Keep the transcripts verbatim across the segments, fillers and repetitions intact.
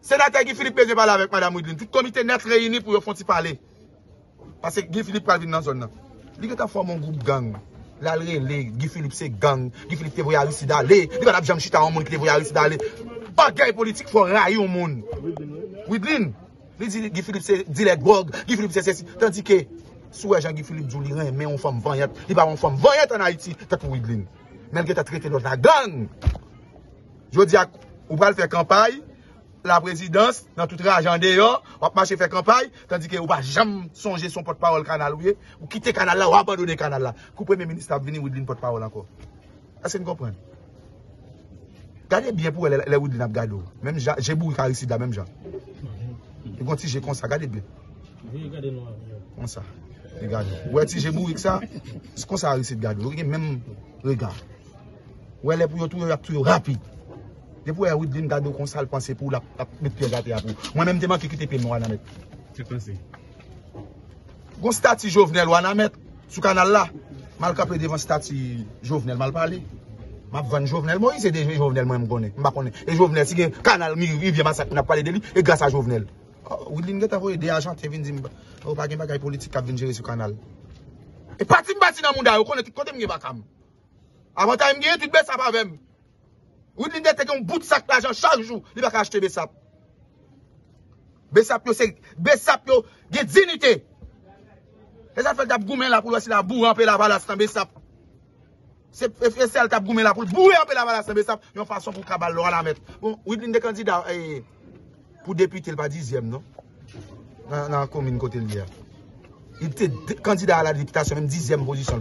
Sénateur Guy Philippe Pézé parle avec Mme Widline. Tout comité net réuni pour faire parler. Parce que Guy Philippe parle dans la zone. Il a formé un groupe gang. Là, Guy Philippe c'est gang. Guy Philippe te voyait à Russie d'aller. Il a jamais chuté à un monde qui te voyait à Russie d'aller. Bagaille politique, il faut railler au monde. Widline. Il dit Guy Philippe c'est direct drogue. Guy Philippe c'est ceci. Tandis que, sous Jean-Guy Philippe Djoulirin, mais on fait une vente. Il n'y a pas une vente en Haïti. T'as pour Widline. Même que tu as traité l'autre la gang. Je dis à ou pas faire campagne. La présidence, dans toute l'argent dehors, on va marcher faire campagne, tandis que on va jamais songer son porte-parole canal, ou quitter canal là, ou abandonner canal là. Coup premier ministre a venir Widline porte-parole encore. Est-ce que vous comprenez? Gardez bien pour les Widline Abgado. Même j'ai bourré ici de la même gens. Et quand j'ai comme ça, regardez bien. Regardez nous. Comme ça. Regardez. Ouais, si j'ai bourré ça, c'est comme ça ici de Gado. Vous avez même regard. Ouais, les pour tout rapide. Et pour Widline Gado, qu'on s'en pense pour la mettre gâté à vous. Moi-même, je demande qui quitte paiement à mettre. C'est pensé. Gon statut Jovenel ou à mettre sous canal là, mal capé devant statut Jovenel, mal parlé. Ma vanne Jovenel Moïse, c'est déjà Jovenel, moi, je connais. Je connais. Et Jovenel, si canal, il vient massacre, on a parlé de lui, et grâce à Jovenel. Widline Gado, des agents qui viennent dire, on n'a pas de bagaille politique qui vient gérer ce canal. Et pas de bâtiment dans le monde, on connaît tout côté, je ne sais pas. Avant de me dire, tu te baisses à même. Widline a un bout de sac d'argent chaque jour. Il va acheter Bessap. Bessap, c'est Bessap, c'est dignité. Et ça fait que tu as pour la bourre en la balasse dans Bessap. C'est ça que tu as là pour bourrer en la balasse dans Bessap. Il y a une façon pour Kabal la mettre. Bon, Widline est candidat pour député, il n'est pas dixième, non? Dans la commune côté hier. Il était candidat à la députation, même dixième position.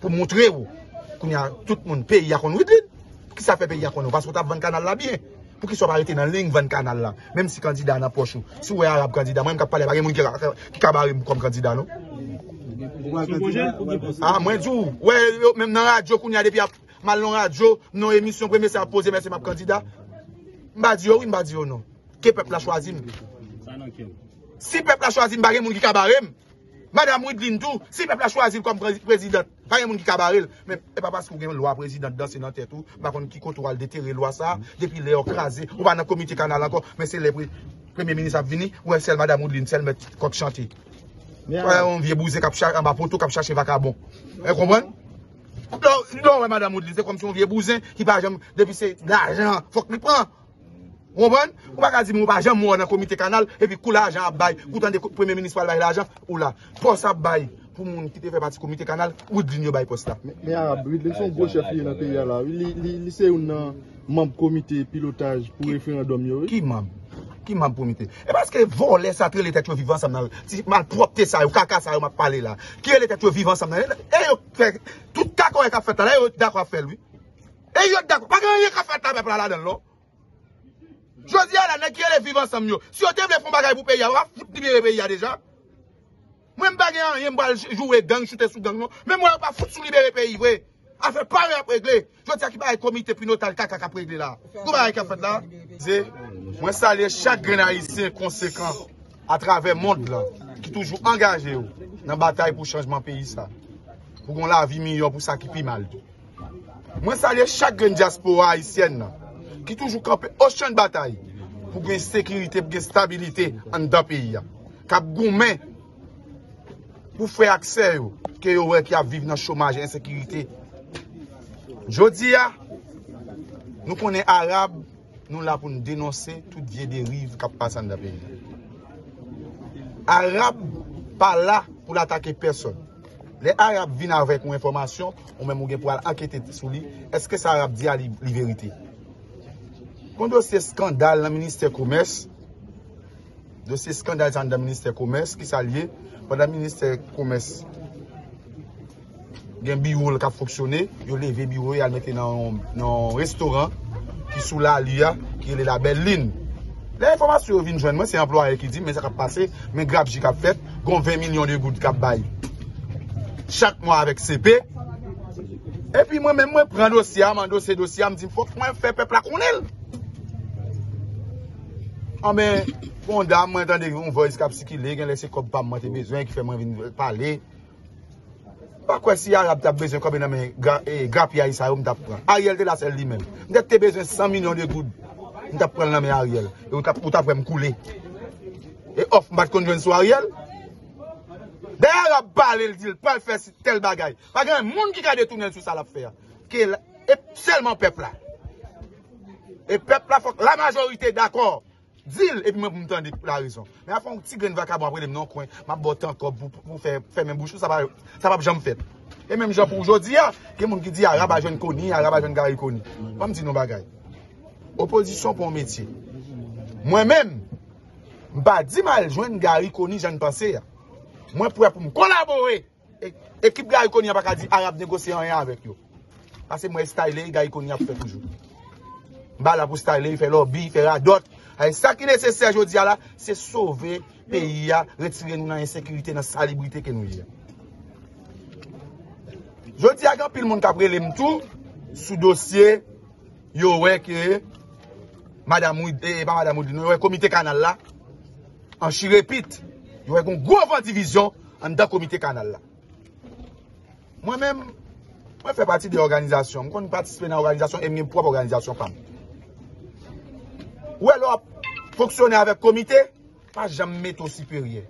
Pour montrer que tout le monde paye, il y a qu'on Widline. Qui ça fait payer à Kono? Parce qu'on tape vingt canal là bien. Pour qu'ils soient arrêtés dans la ligne vingt canal là. Même si candidat n'a pas chou. Si vous êtes arabe candidat, moi je ne parle pas de quelqu'un qui a barré comme candidat, non? Ah, moi je dis, ouais, même dans la radio, qu'on y a depuis mal dans la radio, dans l'émission, premier c'est à poser, merci ma candidat. Je ne dis oui, je ne dis non. Quel peuple a choisi? Si le peuple a choisi, je ne dis pas Madame Widline tout, si le peuple a choisi comme présidente, pas de monde qui cabarelle, mais ce n'est pas parce que vous avez une loi présidente dans la tête, vous ne pouvez pas déterrer la loi ça, depuis les écrasés, ou pas dans le comité canal encore, mais c'est le premier ministre qui est venu, ou c'est Madame Widline, c'est le qui chanter. On vient bouser en bas poteau, qui chercher vacabon. Vous comprenez? Non, Madame Widline, c'est comme si on vient bouser, qui va jamais, depuis c'est l'argent, il faut qu'il prenne. Vous comprenez? Vous ne pouvez pas dire que vous n'avez pas mort dans le comité canal et puis que l'argent a bail. Vous avez le premier ministre qui a l'argent ou là. Pour ça, bail. Pour les gens qui fait partie du comité canal, vous avez le bail pour ça. Mais Arab, ils sont gros chefs dans le pays là. Ils sont membres du comité pilotage pour le référendum. Qui membre? Qui membre du comité? Et parce que voler ça, les têtes vivantes ensemble. Si malpropre ça, ou caca ça, ou m'a parlé là. Qui est les têtes vivantes ensemble? Et tout caca qui a fait là, ils d'accord à faire lui. Et ils d'accord. Pas grand-chose qui a fait là, mais là-dedans. José Alain, qui est vivant ensemble. Si on devait faire un bagage pour payer, on va foutre le pays déjà. Moi, je ne vais pas jouer gang, shooter sous gang. Mais moi, je ne vais pas foutre sous libérer le pays. On fait pas rien pour régler. Je dis qu'il y a un comité pinotal qui a réglé là. Comment est-ce qu'il a fait là? Moi, ça allait chaque Haïtien conséquent à travers le monde là, qui est toujours engagé dans la bataille pour le changement du pays. Pour qu'on la vie meilleure, pour ça qui est mal. Moi, ça allait chaque diaspora haïtienne. Qui toujours campé au champ de bataille pour une sécurité, pour une stabilité en deux pays. Cap gourmet pour faire accès aux gens qui vivent dans le chômage et l'insécurité. Je dis, nous connaissons les Arabes, nous là pour nous dénoncer toutes les dérives qui passent dans le pays. Arabes pas là pour attaquer personne. Les Arabes viennent avec une information, ou même pour enquêter sur lui. Est-ce que ça Arabe dit la vérité? Quand ce scandale dans le ministère du Commerce, de ces scandales dans le ministère du Commerce qui s'allient, pendant le ministère du Commerce, il y a un bureau qui a fonctionné, il a levé le bureau et a mis dans un restaurant qui est sous la L I A, qui est la belle ligne. L'information vient joindre moi, c'est l'employé qui dit, mais ça va passer, mais grave, j'ai fait, il y a vingt millions de gouttes qui ont baillé. Chaque mois avec C P. Et puis moi-même, je prends le dossier, je prends ce dossier, je me dis, il faut que je fasse peuple à connaître. Ah mais, bon dame, moi entendez une voix qui a psychilé, qui a laissé comme pas moi, t'es besoin, qui fait moi venir parler. Pas quoi si Arab t'a besoin comme un gars, et gars, puis Aïssa, on t'a pris. Ariel, t'es la seule lui-même. Peut-être t'es besoin de cent millions de gouttes. nous avons pris la main Ariel. Et nous avons coulé. Et off, je ne sais pas si Ariel. D'ailleurs, il dit, pas faire tel bagaille. Parce qu'il y a un monde qui a détourné sur ça l'affaire. Qui est seulement peuple là. Et peuple là, la majorité d'accord. Deal, et puis moi, je m'entendais la raison. Mais après, un petit grain de vacabon après les noms coins, je botte encore pour faire mes bouches, ça va jamais faire. Et même, genre, pour aujourd'hui, il y a des gens qui disent Arab a jeune connu, Arab a jeune gari connu. Je me dis non, bagaille. Opposition pour un métier. Moi-même, je ne dis pas jeune gari connu, j'en pensais. Moi, pour me collaborer, l'équipe gari connu n'a pas dit Arab négocier rien avec eux. Parce que moi, stylé, gari connu a fait toujours. Bala pour styler, il fait lobby, il fait la dot. Et ça qui est nécessaire aujourd'hui là, c'est sauver le pays, retirer nous dans l'insécurité, dans la salubrité que nous avons. Je dis à quand tout le monde a pris les tout sous dossier, il y a que Madame Oudé, pas Madame Oudé, il y a comité canal là, en chirépite, il y a une grosse division en dans comité canal là. Moi-même, je fais partie de l'organisation, je participe dans l'organisation et mes propres organisations. Ou alors, fonctionner avec le comité, pas jamais mettre au supérieur.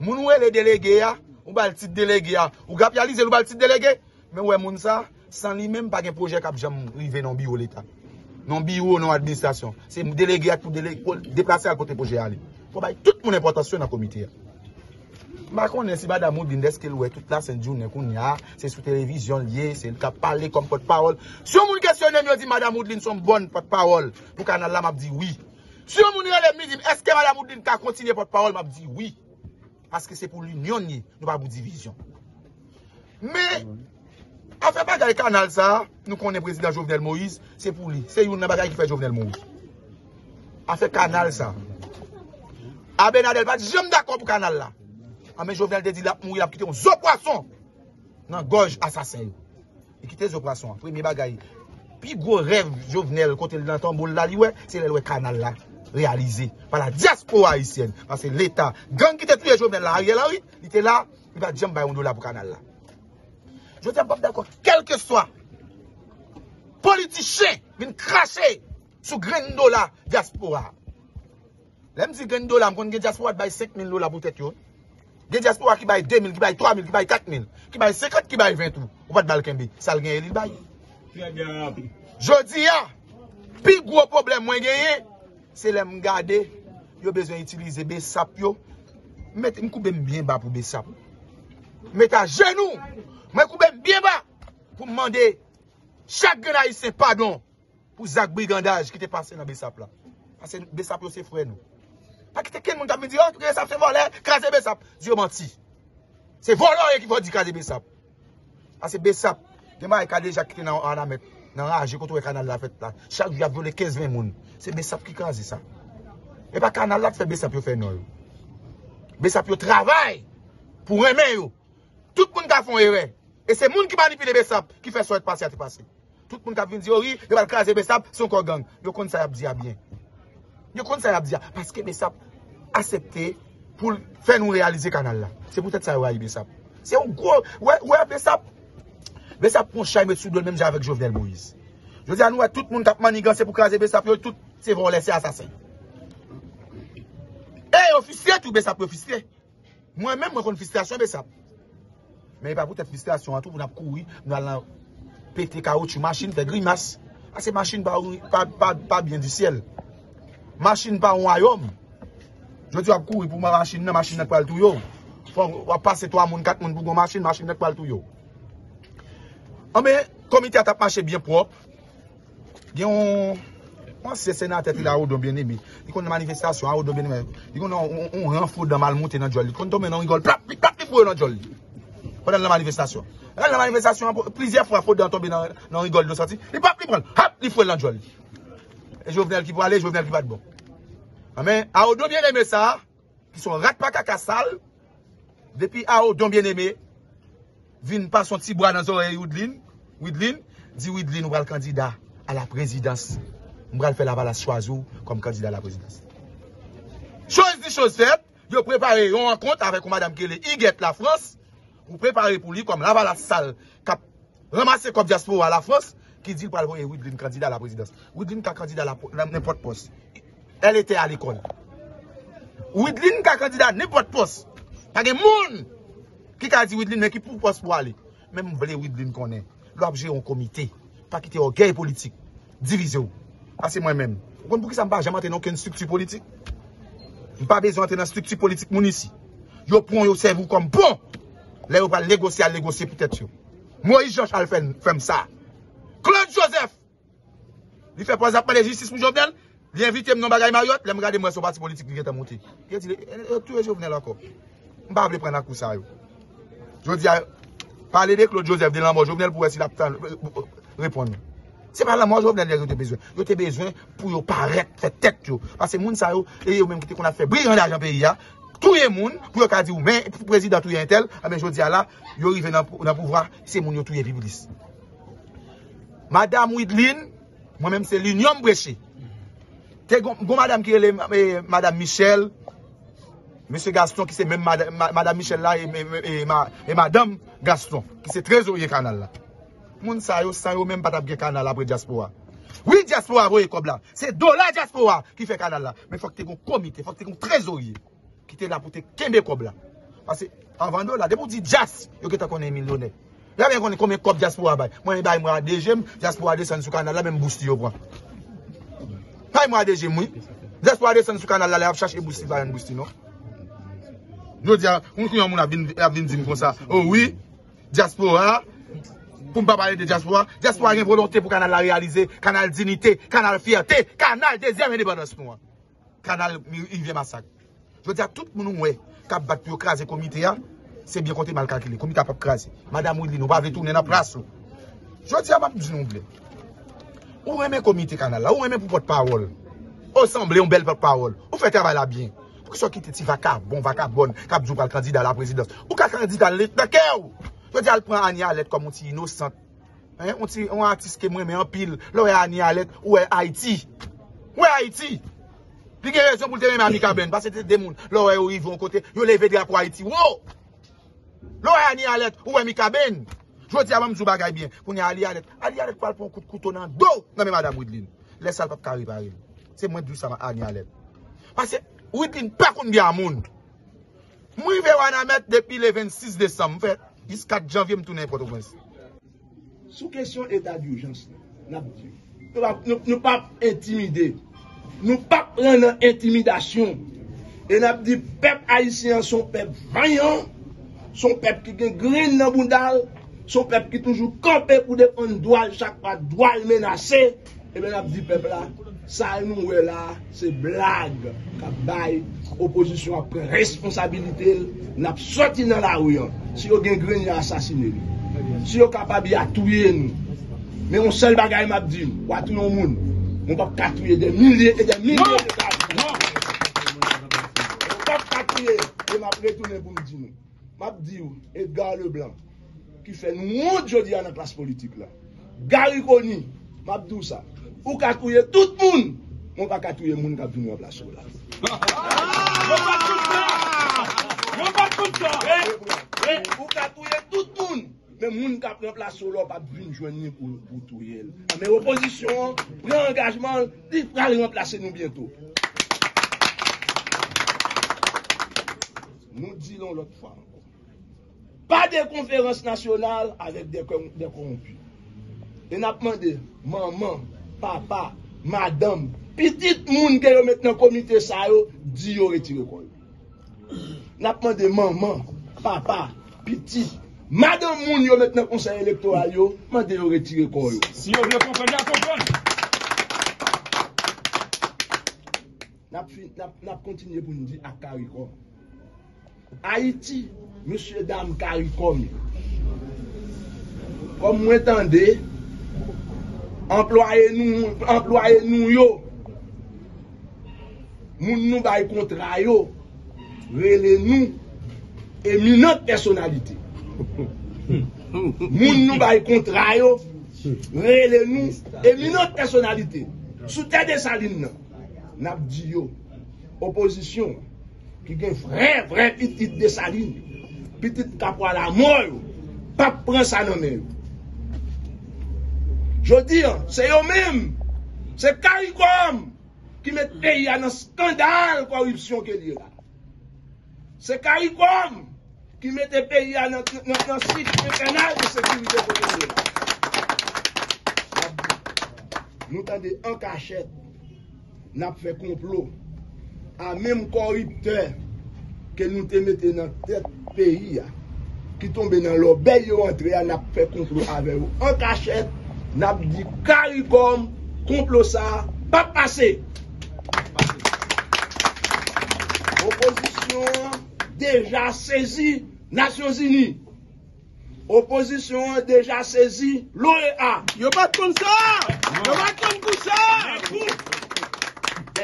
Mounou est le délégué, ou pas le titre délégué, ou capitaliser le titre délégué. Mais ouais, moun ça, sans lui-même, pas un projet qui jamais arrivé dans le bureau de l'État. Dans le bureau, dans l'administration. C'est le délégué pour déplacer à côté du projet. Il faut que tout le monde ait dans le comité. Je connais si Madame Moubindes qui est toute la sainte journée, c'est sur télévision lié, c'est le cas parler comme porte-parole. Si on questionne, on dit Madame Moubindes sont bonnes porte-parole. Pour Canal là, je dis oui. Si on dit est-ce que Madame Moubindes a continué porte-parole, je dis oui. Parce que c'est pour l'union, nous pas pour division. Mais, à faire bagarre Canal ça, nous connaissons le président Jovenel Moïse, c'est pour lui. C'est une bagarre qui fait Jovenel Moïse. À faire Canal ça. Abenadel, je suis jamais d'accord pour Canal là. Mais Jovenel te dit qu'il a mouru, il a quitté un zo poisson dans la gorge assassin. Il a quitté zo poisson. Premier bagaille. Puis gros rêve Jovenel, quand il entend le là, c'est le canal là réalisé par la diaspora haïtienne. Parce que l'État, gang qui te tué Jovenel là, Ariel Henry, il était là, il va jamais bailler un dollar pour le canal là. Je ne suis pas d'accord, quel que soit politicien, vient cracher sur grain de dollar diaspora. L'homme dit grain de dollar, quand la diaspora baille cinq mille dollars pour tête. Des diaspora qui baillent deux mille, qui baillent trois mille, qui baillent quatre mille, qui baillent cinquante, qui baillent vingt tout. Ou pas de balkembe, ça le gagne, il baille. Je dis, le plus gros problème que j'ai, c'est les m'garder. Ils ont besoin d'utiliser B S A P. Je me coupe bien bas pour B S A P. Je mets à genoux. Je me coupe bien bas pour demander chaque Haïtien pardon pour Zach Brigandage qui est passé dans B S A P. Parce que B S A P, c'est frère nous. Pas que quelqu'un qui me dit, oh, ça c'est volé, craser Bessap. Dieu menti. C'est voleur qui va dire craser Bessap. Parce que Bessap, demain, il y a déjà quitté dans Anamet, dans Rage, quand le canal la fête là. Chaque jour, il a volé quinze vingt personnes. C'est Bessap qui crase ça. Et pas canal là qui fait Bessap, il fait non. Bessap, il travaille pour aimer. Tout le monde qui a fait un erreur. Et c'est le monde qui manipule Bessap qui fait soit passer à te passer. Tout le monde qui a fait une théorie, il va craser Bessap, c'est encore gang. Il compte ça, il a bien. Je compte ça, Abdia, parce que Bessap accepté pour faire nous réaliser le canal là. C'est peut-être ça, ouais, Bessap. C'est un gros. Ouais, ouais, Bessap. Bessap prend chai, mais sous le même avec Jovenel Moïse. Je dis à nous, tout le monde qui a manigancé pour craser Bessap, tout c'est vont laisser assassin. Eh, officier, tout Bessap, officier. Moi-même, je connais frustration Bessap. Mais pas peut-être frustration, en tout, on a couru, on a pété caoutchouc, machine, fait grimace. Ah, ces machines pas bien du ciel. Machine par un royaume. Je dis à courir pour ma machine, la machine n'est pas le tout. Il faut passer trois moun, quatre moun pour une machine, machine n'est pas le tout. Mais le comité a marché bien propre. Il y a un ancien sénateur qui a bien aimé. Il y a une manifestation, il y a un renfort dans mal monté dans Jolly. Quand on rigole, plap, plap, plap, dans Jolly. Pendant la manifestation. Pendant la manifestation, plusieurs fois, il faut tomber dans rigole de sortie. Il plap, il prend, hop, il faut dans Jolly. Et Jovenel qui va aller, Jovenel qui va être bon. Mais Aodon bien-aimé ça, qui sont rat pas caca sale, depuis Aodon bien-aimé, vient pas son petit bras dans l'oreille Widline, Widline, dit Widline, on va le candidat à la présidence. On va le faire la valeur choisir comme candidat à la présidence. Chose dit, chose faite, vous préparez une rencontre avec Madame Kelly, il guette la France, vous préparez pour lui comme la valeur sale, ramasser comme diaspora à la France, qui dit pour aller Widline candidat à la présidence. Widline qui est candidat à n'importe poste. Elle était à l'école. Widline qui est candidat à n'importe poste. Pas de monde qui a dit Widline, mais qui pour poste pour aller. Même vous voulez Widline qu'on est. L'objet en comité. Pas quitter au guerre politique. Division. Parce que moi-même. Vous comprenez pourquoi ça ne va jamais dans une structure politique? Je n'ai pas besoin d'entrer dans une structure politique ici. Vous prenez vos cerveaux comme bon. Là, vous allez négocier, à négocier peut-être. Moïse Georges a fait ça. Claude Joseph, il fait pas appel de justice pour Jovenel. Il invite mon bagage Mariotte. Il regarde moi son parti politique qui est monté. Il dit, tout est Jovenel encore. Je ne vais pas prendre un coup ça. Je dis, parler de Claude Joseph, de la mort Jovenel pour essayer de répondre. Ce n'est pas la mort Jovenel qui a besoin. Il a besoin pour paraître, faire tête. Parce que les gens qui ont fait brillant d'argent dans le pays, tout le monde, pour le dire, mais le président tout est un tel, mais je dis à là, il arrive dans le pouvoir, c'est mon tout est public. Madame Widline, moi-même c'est l'union bréchée. T'es madame qui est madame Michel, monsieur Gaston qui c'est même madame, madame Michel là et, et, et, et madame Gaston, qui c'est trésorier canal là. Moun sa yo, sa yo même pas de canal après diaspora. Oui, diaspora, voyez comme là. C'est dollar diaspora qui fait canal là. Mais il faut que tu aies un comité, il faut que tu aies un trésorier. Qui était là pour te kembe kob là. Parce que avant de là, dès qu'on dit jazz, il y a un millionnaire. Il y a combien de copes jazz pour abattre. Moi, je suis à D G M, jazz pour descendre sur le canal là, même booster. Je suis à D G M, oui. Jazz pour descendre sur le canal là, il y a cherché booster, il y a un booster, non? Je dis, on croit qu'on a bien dit comme ça. Oh oui, jazz pour un. Pour ne pas parler de diaspora, diaspora a une volonté pour canal la réaliser, canal dignité, canal fierté, canal deuxième indépendance pour moi. Canal Rivière Massacre. Je veux dire, tout le monde qui a battu pour craser le comité, c'est bien compté mal calculé. Le comité n'a pas craser. Madame Widline, nous ne pouvons pas retourner dans la place. Je veux dire, je ne sais pas. Où est le comité canal là? Où est pour votre parole? Vous semblez une belle parole. Vous faites travail là bien. Pour que vous quittez si vaca, bon, vaca, bonne, cap joue le candidat à la présidence. Ou qu'un candidat à l'école. Je veux dire, elle prend Annie Alette comme un petit innocent. Un artiste qui est mais en pile. Là, elle est Annie Alette, ou elle est Haïti. Où est Haïti? Puis il y a raison pour le terrain Amika Ben, parce que c'est des gens. Là, ils vont côté, ils lèvent drapeau Haïti. Wow! Là, ils sont alerte, ou Amika Ben. Je dis à Mme Zoubagay bien, qu'on y a Ali Alette. Ali Alette parle pour un coup de couteau dans le dos. Non, mais Mme Widline, laissez le pape réparer. C'est moins doux ça, Annie Alette. Parce que Widline, pas qu'on bien à monde. Moi, je vais en mettre depuis le vingt-six décembre, dix-quatre janvier, je me tourne n'importe quoi. Sous question d'état d'urgence, ne pas intimider. Nous ne pouvons pas prendre l'intimidation. Et nous avons dit que le peuple haïtien, son peuple vaillant, son peuple qui a green dans le boudal, son peuple qui toujours campé pour défendre le droit, chaque fois droit menacé. Et bien nous avons dit peuple là, ça nous est là, c'est blague. L'opposition a responsabilité, nous avons sorti dans la rue. Si vous avez green, vous assassiné. Si vous êtes capable de tuer nous. Mais on seul bagaille m'a dit, ou à tout le monde. On ne peut pas tuer des milliers et des milliers de personnes. On ne peut pas tuer. Je vais retourner pour me dire. Je vais dire Edgar Leblanc, qui fait nous aujourd'hui dans la classe politique. Caricom, je vais dire ça. Ou qu'à tuer tout le monde, on ne peut pas tuer les gens qui ont venu en place. On ne peut pas tout le monde. Ou qu'à tuer tout le monde. Mais les gens qui prennent place au lot ne peuvent pas venir joindre pour tout. Mais l'opposition prend engagement, ils vont remplacer nous bientôt. Nous disons l'autre fois encore. Pas de conférence nationale avec des corrompus. Et nous avons demandé, maman, papa, madame, petite moun qui est maintenant comité, ça, dit retirer quoi. Nous avons demandé, maman, papa, petite. Madame Moun, yo maintenant conseil électoral, yo, mande yo retirer quoi yo. Si yo veut comprendre, yo comprendre. N'a continué pour nous dire à Caricom. Haïti, monsieur dame Caricom. Comme vous entendez, employez nous, employez nous yo. Moun nous bail contrat yo. Relez nous, éminente personnalité. Moun nous bail contrat yo, relé nous, éminente personnalité. Sous tête de Saline, n'a dit yo, opposition, qui gagne vrai, vrai petit de Saline, petit capra la mort, pas prendre ça dans main. Je veux dire, c'est eux-mêmes, c'est Caricom qui met le pays dans un scandale de corruption qu'il y a là. C'est Caricom qui met le pays dans un système pénal de sécurité qu'il y a là. Nous tendez en cachette, nous avons fait complot à même corrupteur que nous te mettons dans tête pays qui tombe dans l'obéi entrée, nous avons fait complot avec eux. En cachette, nous avons dit Caricom, complot ça, pas passé. Opposition déjà saisie Nations Unies. Opposition déjà saisie l'O E A. Yo pas comme ça. Yo pas comme ça.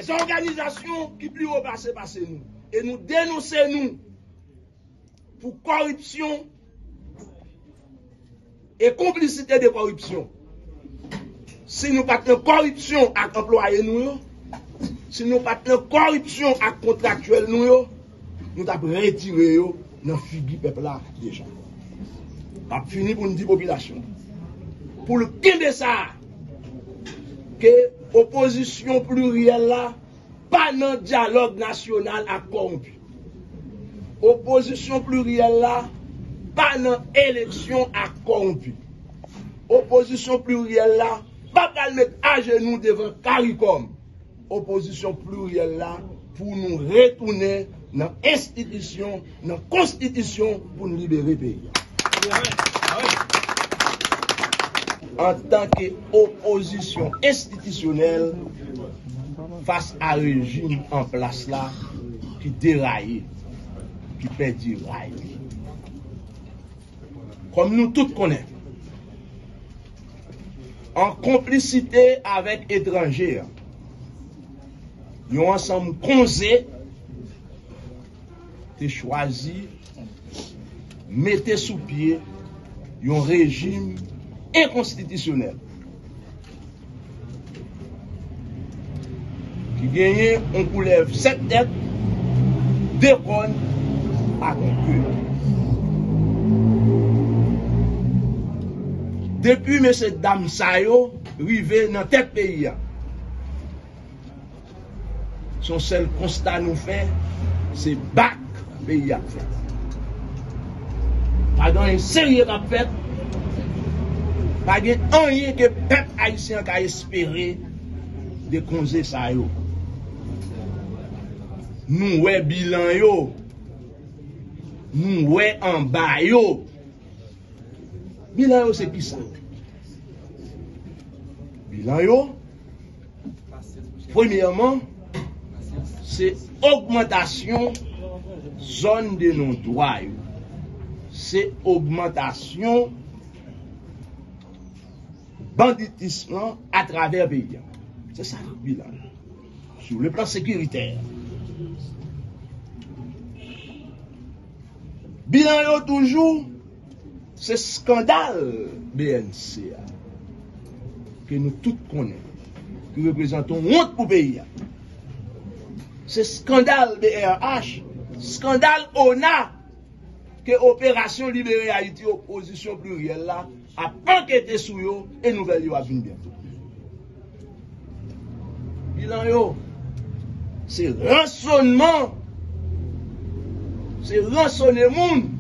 Des organisations qui plus haut passé passé nous et nous dénoncer nous pour corruption et complicité de corruption. Si nous pas de corruption avec employés nous, si nous pas de corruption avec contractuels nous, nous avons retiré dans la figure peuple là déjà. A fini pour nous dire population. Pour le Québec ça, que l'opposition plurielle là, pas dans le dialogue national à corrompu. Opposition plurielle là, pas dans l'élection à corrompu. Opposition plurielle là, pas de mettre à genoux devant Caricom. Opposition plurielle là, pour nous retourner dans l'institution, dans la constitution, pour nous libérer le pays. En tant qu'opposition institutionnelle face à un régime en place là qui déraille, qui perd du rail. Comme nous tous connaissons, en complicité avec étrangers, nous ensemble conseillés de choisir mettez sous pied un régime inconstitutionnel qui gagne on coulève sept têtes, deux cônes à conclure. Depuis M. Dame Sayo, rivé dans tel pays, son seul constat nous fait, c'est bac pays à fait. Pas dans une série de fêtes, pas de rien que le peuple haïtien a espéré de causer ça. Nous, ouais, bilan, yo. Nous, ouais, en bas, yo. Bilan, yo, c'est qui ça? Bilan, yo. Premièrement, c'est augmentation zone de non-droit. C'est augmentation banditisme à travers le pays. C'est ça le bilan. Sur le plan sécuritaire. Bilan toujours, c'est scandale B N C A que nous tous connaissons, qui représentons honte pour le pays. C'est scandale B R H, scandale O N A. Que l'opération libérée Haïti, opposition plurielle, là, a enquêté sur eux et nouvelle yo a venu bientôt. Bilan yo, c'est rançonnement, c'est rançonner moun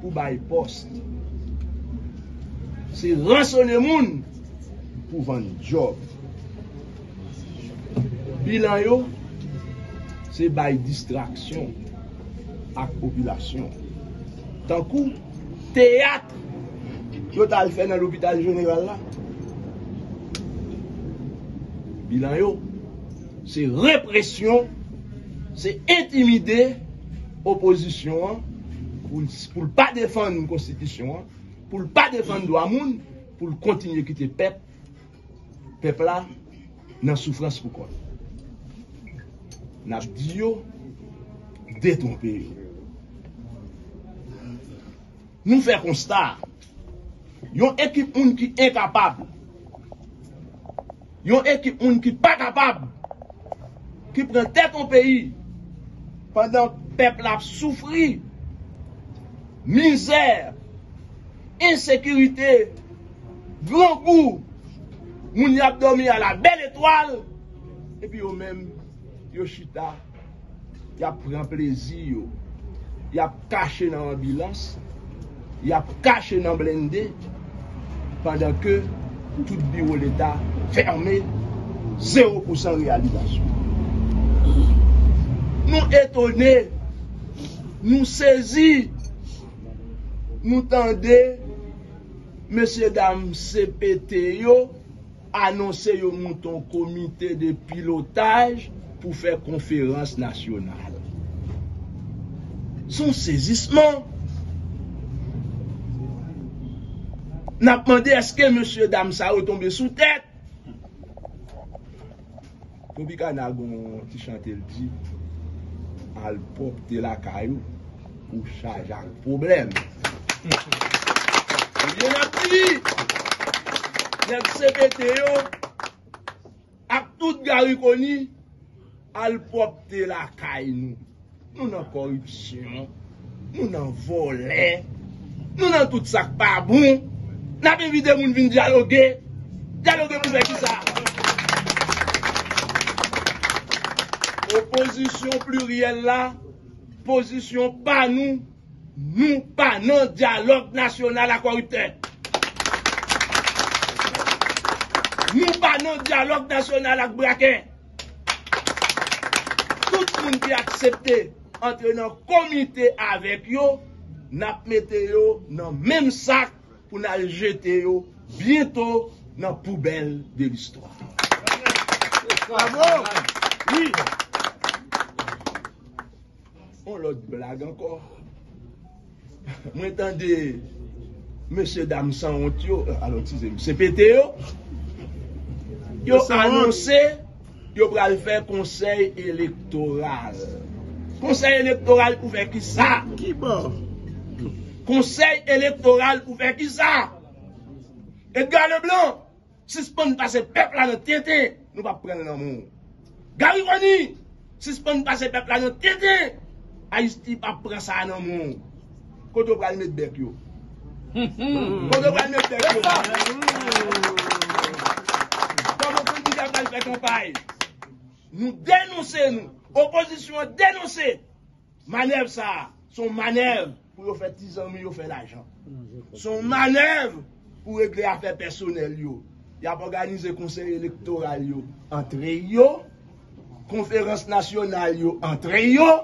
pour bail poste. C'est rançonner moun pour vendre job. Bilan yo, c'est bail distraction à la population. Tant coup, théâtre, je t'ai fait dans l'hôpital général là. Bilan yo, c'est répression, c'est intimider opposition pour ne pas défendre une constitution, pour ne pas défendre droit moun, pour continuer à quitter le peuple, peuple là, dans la souffrance pour quoi. N'a dit yo, détromper. Nous faisons constat. Yon équipe moun qui est incapable. Yon équipe moun qui pas capable. Qui prend tête au pays. Pendant que le peuple a souffri. Misère. Insécurité. grand goût, moun y a dormi à la belle étoile, et puis eux même, yo chita, y a pris un plaisir, y a caché dans l'ambulance, y a caché dans le blindé, pendant que tout bureau d'État fermé, zéro pour cent réalisation. Nous étonnés, nous saisis, nous tendez, messieurs, dames, C P T O, annoncer au mouton comité de pilotage pour faire conférence nationale. Son saisissement, n'a demandé est-ce que monsieur dame ça est tombé sous tête. Tobi Kanagon qui chantait le dit, al porte la caillou pour charger le problème. Bien appris, les C P T O, à toute gare connue, al porte la caillou. Nous n'en corruption, nous n'en volé, nous n'en tout ça pas bon. N'a pas invité moun vin dialoguer. Dialoguer pour faire qui ça? Opposition plurielle là, position pas nous, nous pas non dialogue national à corrupteur. Nous pas non dialogue national à braquer. Tout le monde qui accepte entre dans comité avec yo, n'a mette yo dans même sac. Pour nous jeter bientôt dans la poubelle de l'histoire. Bravo! Oui! On l'autre blague encore. Moi, entendez, monsieur dame sans honte, alors, c'est P T O, ils ont annoncé qu'ils vont faire conseil électoral. Conseil électoral pour faire qui ça? Qui bon? Conseil électoral pour faire qui ça? Edgar Leblanc, si ce n'est pas ce peuple là dans tété, nous ne pouvons pas prendre l'amour. Garigoni, si ce n'est pas ce peuple là dans tété, Haïti ne peut pas prendre ça dans l'amour. Quand on va le mettre bec, yo. Quand on va le mettre bec, yo. Quand on va le faire campagne, nous dénonçons, nous, opposition dénoncer. Manœuvre ça, son manœuvre. Pour faire dix ans, pour faire l'argent. Son manœuvre pour régler affaires personnelles. Il a organisé conseil électoral entre eux, conférence nationale entre eux,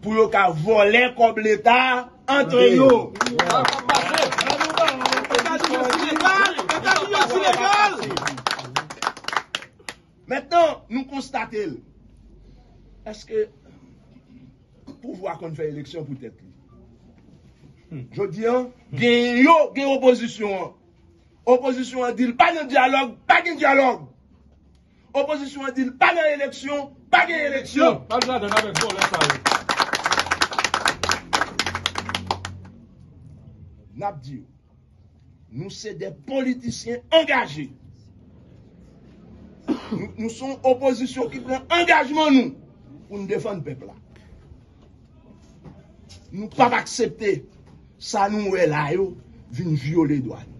pour qu'à voler comme l'État entre eux. Maintenant, nous constatons, est-ce que pour voir qu'on fait élection pour tête? Je dis, il y a une opposition. Opposition dit pas de dialogue, pas de dialogue. Opposition dit pas d'élection, pas d'élection. N'a dit, nous sommes des politiciens engagés. Nous, nous sommes opposition qui prend engagement nous pour nous défendre le peuple. Nous ne pouvons pas accepter. Ça nous est là, yo, vient violer douane.